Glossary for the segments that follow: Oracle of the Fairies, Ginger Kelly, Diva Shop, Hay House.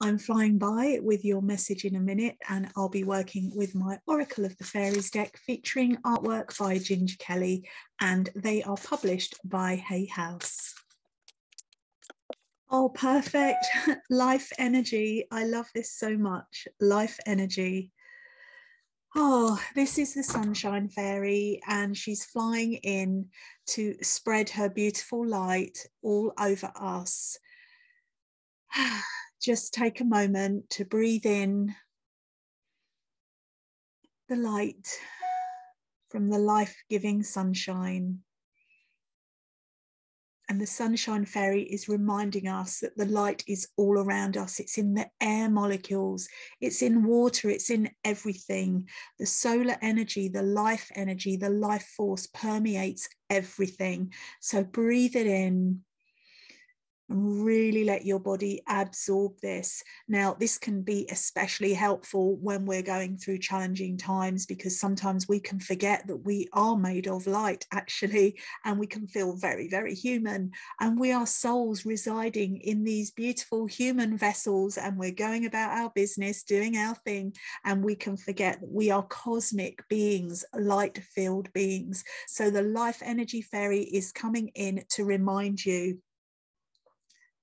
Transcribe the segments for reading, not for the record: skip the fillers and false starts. I'm flying by with your message in a minute, and I'll be working with my Oracle of the Fairies deck featuring artwork by Ginger Kelly, and they are published by Hay House. Oh, perfect. Life energy. I love this so much. Life energy. Oh, this is the Sunshine Fairy, and she's flying in to spread her beautiful light all over us. Just take a moment to breathe in the light from the life-giving sunshine. And the Sunshine Fairy is reminding us that the light is all around us. It's in the air molecules, it's in water, it's in everything. The solar energy, the life force permeates everything. So breathe it in and really let your body absorb this. Now, this can be especially helpful when we're going through challenging times, because sometimes we can forget that we are made of light, actually, and we can feel very, very human. And we are souls residing in these beautiful human vessels, and we're going about our business, doing our thing, and we can forget that we are cosmic beings, light-filled beings. So the Life Energy Fairy is coming in to remind you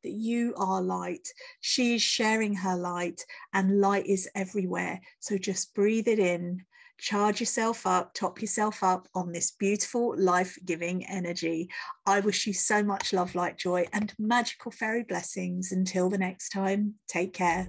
that you are light. She is sharing her light, and light is everywhere. So just breathe it in, charge yourself up, top yourself up on this beautiful life-giving energy. I wish you so much love, light, joy, and magical fairy blessings. Until the next time, take care.